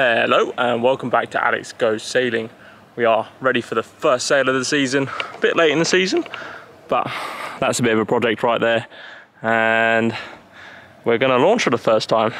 Hello and welcome back to Alex Goes Sailing. We are ready for the first sail of the season. A bit late in the season, but that's a bit of a project right there. And we're gonna launch for the first time.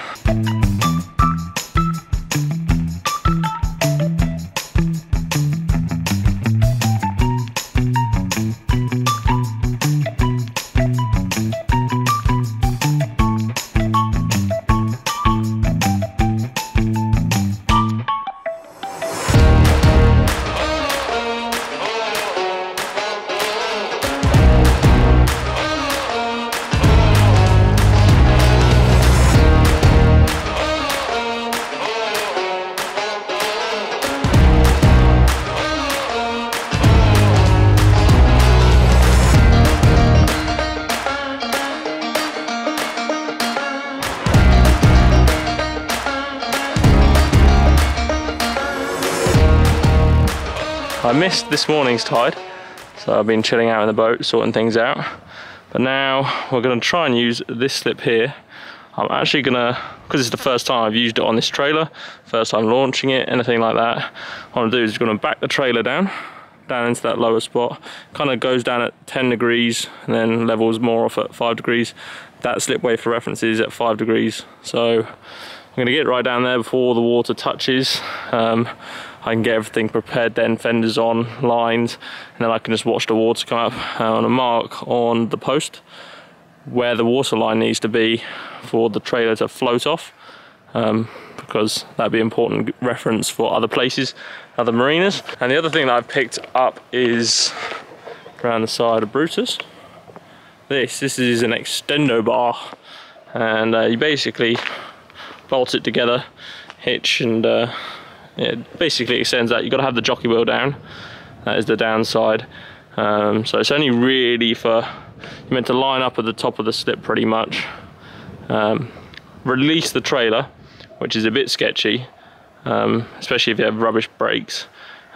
I missed this morning's tide, so I've been chilling out in the boat, sorting things out. But now we're going to try and use this slip here. I'm actually going to, because it's the first time I've used it on this trailer, first time launching it, anything like that, what I'm going to do is going to back the trailer down into that lower spot, kind of goes down at 10 degrees and then levels more off at 5 degrees. That slip way for reference is at 5 degrees. So I'm going to get right down there before the water touches. I can get everything prepared then, fenders on, lines, and then I can just watch the water come up on a mark on the post where the water line needs to be for the trailer to float off, because that'd be important reference for other places, other marinas. And the other thing that I've picked up is around the side of Brutus. This is an extendo bar, and you basically bolt it together, hitch, and it basically extends that. You've got to have the jockey wheel down. That is the downside. So it's only really for, you're meant to line up at the top of the slip pretty much. Release the trailer, which is a bit sketchy, especially if you have rubbish brakes.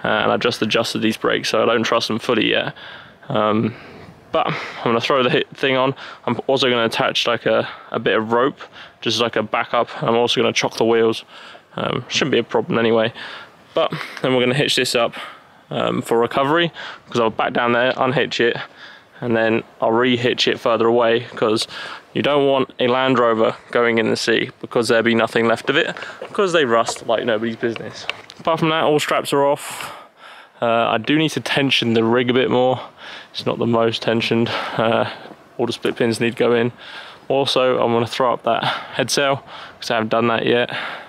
And I've just adjusted these brakes, so I don't trust them fully yet. But I'm gonna throw the thing on. I'm also gonna attach like a bit of rope, just like a backup. I'm also gonna chock the wheels. Shouldn't be a problem anyway, but then we're going to hitch this up for recovery, because I'll back down there, unhitch it, and then I'll re-hitch it further away, because you don't want a Land Rover going in the sea, because there'll be nothing left of it, because they rust like nobody's business. Apart from that, all straps are off. I do need to tension the rig a bit more. It's not the most tensioned. All the split pins need to go in. Also, I'm going to throw up that head sail, because I haven't done that yet.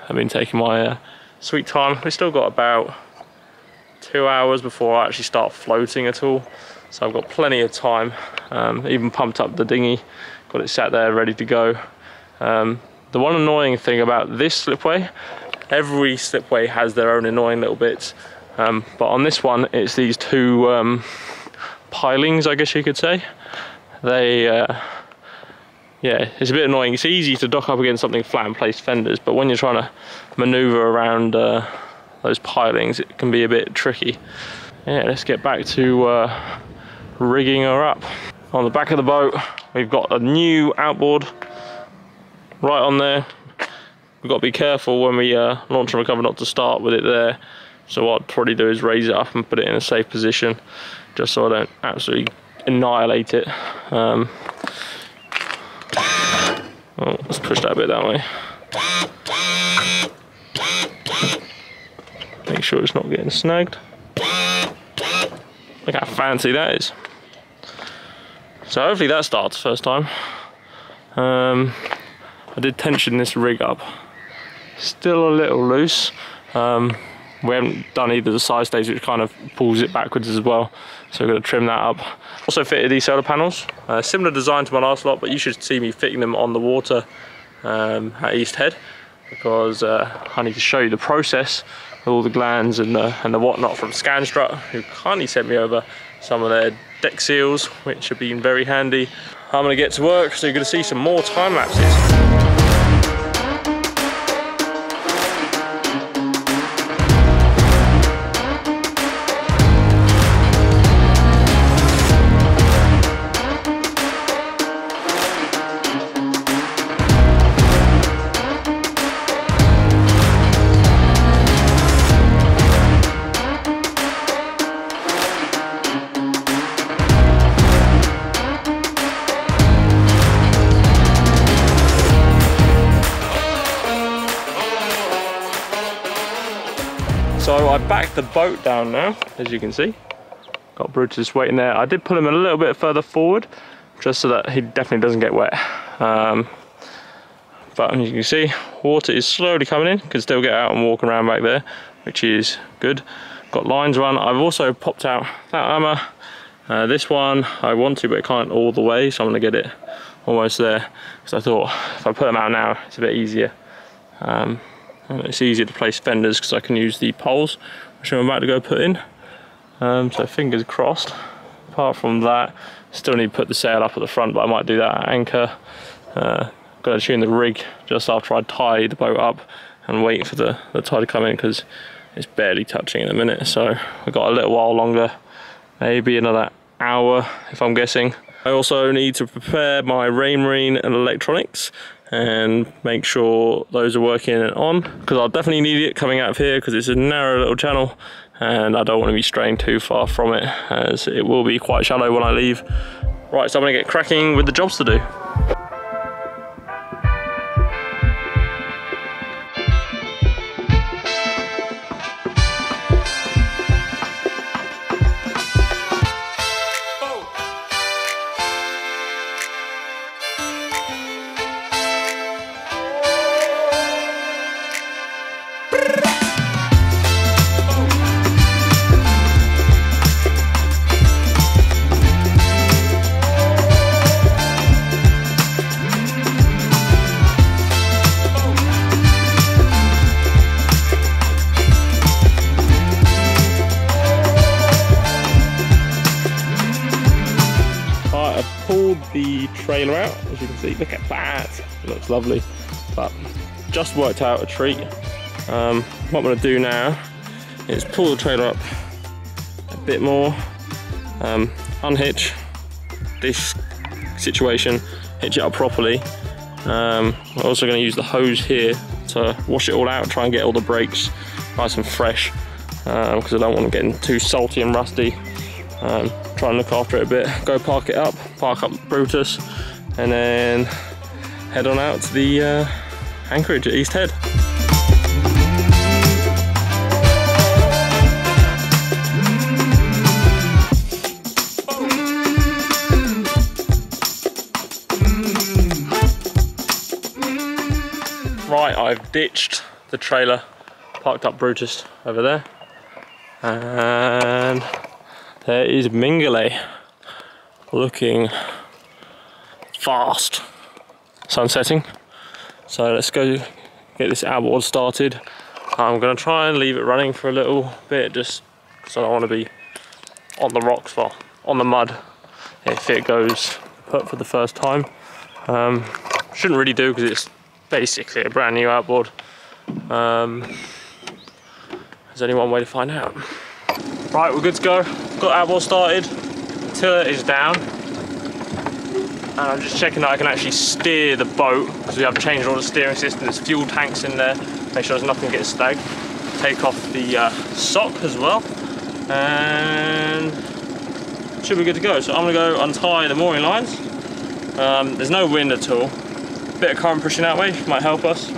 I've been taking my sweet time. We've still got about 2 hours before I actually start floating at all, so I've got plenty of time. Even pumped up the dinghy, got it sat there ready to go. The one annoying thing about this slipway, every slipway has their own annoying little bits, but on this one it's these two pilings, I guess you could say. They yeah, it's a bit annoying. It's easy to dock up against something flat and place fenders, but when you're trying to maneuver around those pilings, it can be a bit tricky. Yeah, let's get back to rigging her up. On the back of the boat, we've got a new outboard right on there. We've got to be careful when we launch and recover not to start with it there. So what I'd probably do is raise it up and put it in a safe position, just so I don't absolutely annihilate it. Oh, let's push that bit that way. Make sure it's not getting snagged. Look how fancy that is. So hopefully that starts first time. I did tension this rig up. Still a little loose. We haven't done either the side stays, which kind of pulls it backwards as well. So we're going to trim that up. Also fitted these solar panels. Similar design to my last lot, but you should see me fitting them on the water at East Head, because I need to show you the process with all the glands and the whatnot from ScanStrut, who kindly sent me over some of their deck seals, which have been very handy. I'm going to get to work, so you're going to see some more time lapses. So I backed the boat down now, as you can see. Got Brutus waiting there. I did pull him a little bit further forward, just so that he definitely doesn't get wet. But as you can see, water is slowly coming in. Can still get out and walk around back there, which is good. Got lines run. I've also popped out that hammer. This one I want to, but it can't all the way, so I'm gonna get it almost there. Because I thought if I put them out now, it's a bit easier. And it's easier to place fenders because I can use the poles, which I'm about to go put in. So fingers crossed. Apart from that, still need to put the sail up at the front, but I might do that at anchor. Got to tune the rig just after I tie the boat up and wait for the tide to come in because it's barely touching in a minute. So we've got a little while longer, maybe another hour if I'm guessing. I also need to prepare my Raymarine and electronics and make sure those are working and on, because I'll definitely need it coming out of here because it's a narrow little channel and I don't want to be straying too far from it as it will be quite shallow when I leave. Right, so I'm going to get cracking with the jobs to do. Trailer out, as you can see. Look at that, it looks lovely. But just worked out a treat. What I'm going to do now is pull the trailer up a bit more, unhitch this situation, hitch it up properly. I'm also going to use the hose here to wash it all out, try and get all the breaks nice and fresh, because I don't want them getting too salty and rusty. Try and look after it a bit, go park it up, park up Brutus, and then head on out to the anchorage at East Head. Right, I've ditched the trailer, parked up Brutus over there, and there is Mingulay, looking fast. Sunsetting. So let's go get this outboard started. I'm going to try and leave it running for a little bit, just because I don't want to be on the rocks, well, on the mud, if it goes put for the first time. Shouldn't really do, because it's basically a brand new outboard. There's only one way to find out. Right, we're good to go. Got outboard started, tiller is down, and I'm just checking that I can actually steer the boat, because we have changed all the steering system. There's fuel tanks in there, make sure there's nothing gets snagged. Take off the sock as well, and should be good to go. So I'm going to go untie the mooring lines. There's no wind at all, a bit of current pushing that way might help us,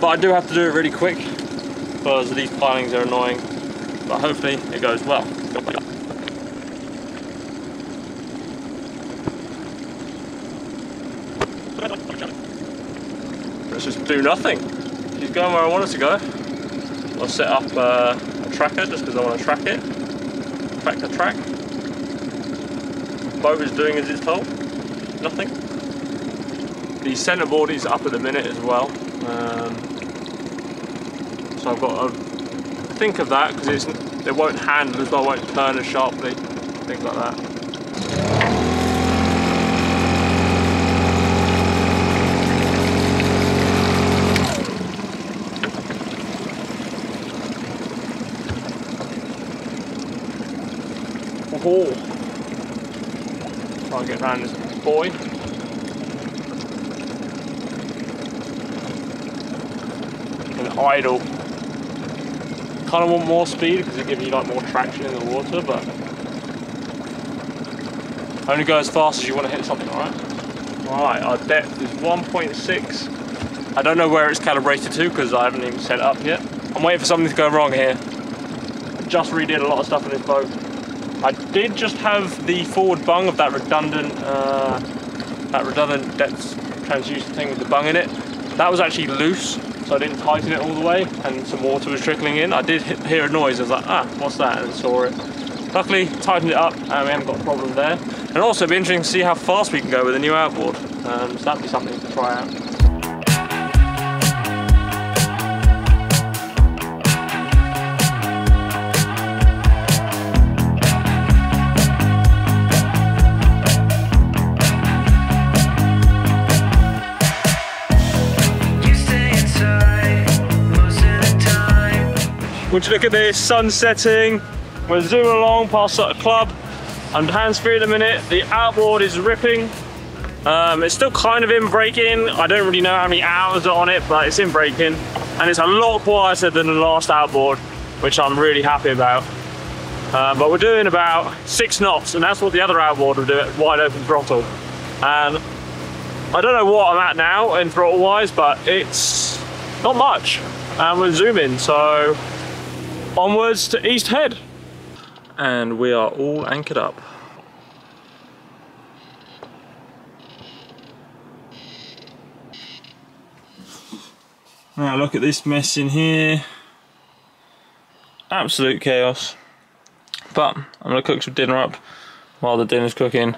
but I do have to do it really quick because these pilings are annoying. But hopefully it goes well. Let's just do nothing. She's going where I want her to go. I'll set up a tracker just because I want to track it. Track the track. The boat is doing as it's told. Nothing. The centreboard is up at the minute as well. So I've got a think of that, because it won't handle as well, it won't turn as sharply, things like that. Oh, try and get around this boy. And idle. I kind of want more speed because it gives you like more traction in the water, but only go as fast as you want to hit something, alright? Alright, our depth is 1.6. I don't know where it's calibrated to because I haven't even set it up yet. I'm waiting for something to go wrong here. just redid a lot of stuff in this boat. I did just have the forward bung of that redundant depth transducer thing with the bung in it. That was actually loose, so I didn't tighten it all the way, and some water was trickling in. I did hear a noise. I was like, ah, what's that? And saw it. Luckily, tightened it up, and we haven't got a problem there. And also, it'd be interesting to see how fast we can go with a new outboard. So that'd be something to try out. Would you look at this, sun setting. We're zooming along past a club. I'm hands-free in a minute. The outboard is ripping. It's still kind of in braking. I don't really know how many hours are on it, but it's in braking. And it's a lot quieter than the last outboard, which I'm really happy about. But we're doing about 6 knots, and that's what the other outboard would do at wide open throttle. And I don't know what I'm at now in throttle-wise, but it's not much. And we're zooming, so onwards to East Head. And we are all anchored up. Now look at this mess in here. Absolute chaos. But I'm gonna cook some dinner up. While the dinner's cooking,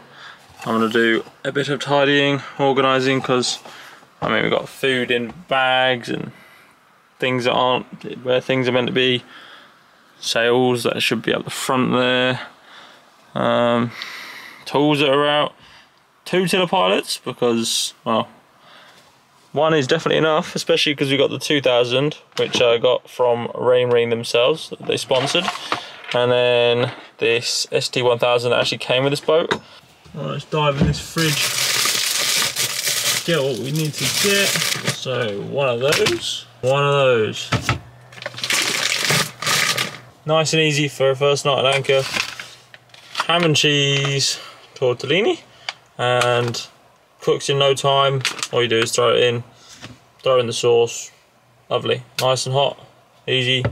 I'm gonna do a bit of tidying, organising, because I mean, we've got food in bags and things that aren't where things are meant to be. Sails that should be up the front there, tools that are out, 2 tiller pilots because, well, one is definitely enough, especially because we got the 2000, which I got from Raymarine themselves, that they sponsored, and then this ST1000 that actually came with this boat. Right, let's dive in this fridge, get what we need to get. So one of those. Nice and easy for a first night at anchor. Ham and cheese tortellini, and cooks in no time. All you do is throw in the sauce. Lovely, nice and hot, easy.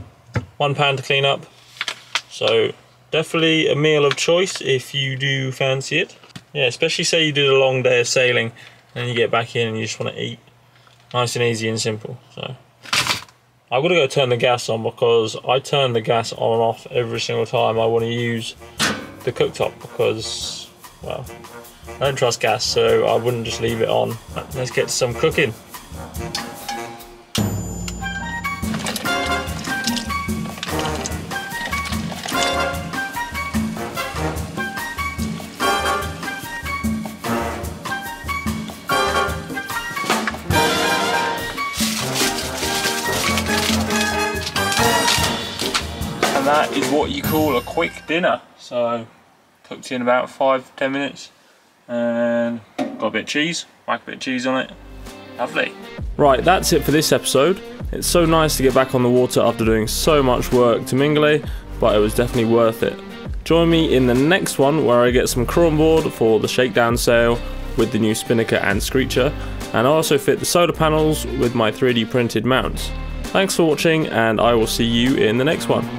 £1 to clean up. So definitely a meal of choice if you do fancy it. Yeah, especially say you did a long day of sailing and you get back in and you just want to eat. Nice and easy and simple. So I've got to go turn the gas on, because I turn the gas on and off every single time I want to use the cooktop, because, well, I don't trust gas, so I wouldn't just leave it on. Let's get some cooking. That is what you call a quick dinner. So cooked in about 5-10 minutes, and got a bit of cheese, whack a bit of cheese on it. Lovely. Right, that's it for this episode. It's so nice to get back on the water after doing so much work to Mingulay, but it was definitely worth it. Join me in the next one where I get some crew on board for the shakedown sail with the new Spinnaker and Screecher, and I also fit the solar panels with my 3D printed mounts. Thanks for watching, and I will see you in the next one.